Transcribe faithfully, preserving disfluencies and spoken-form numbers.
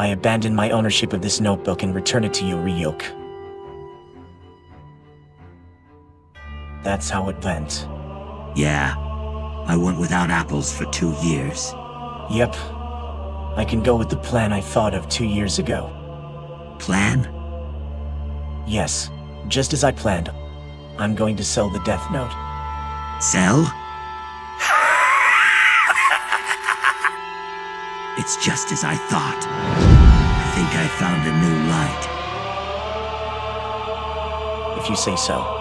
I abandon my ownership of this notebook and return it to you, Ryuk. That's how it went. Yeah. I went without apples for two years. Yep. I can go with the plan I thought of two years ago. Plan? Yes. Just as I planned. I'm going to sell the Death Note. Sell? It's just as I thought. I think I found a new light. If you say so.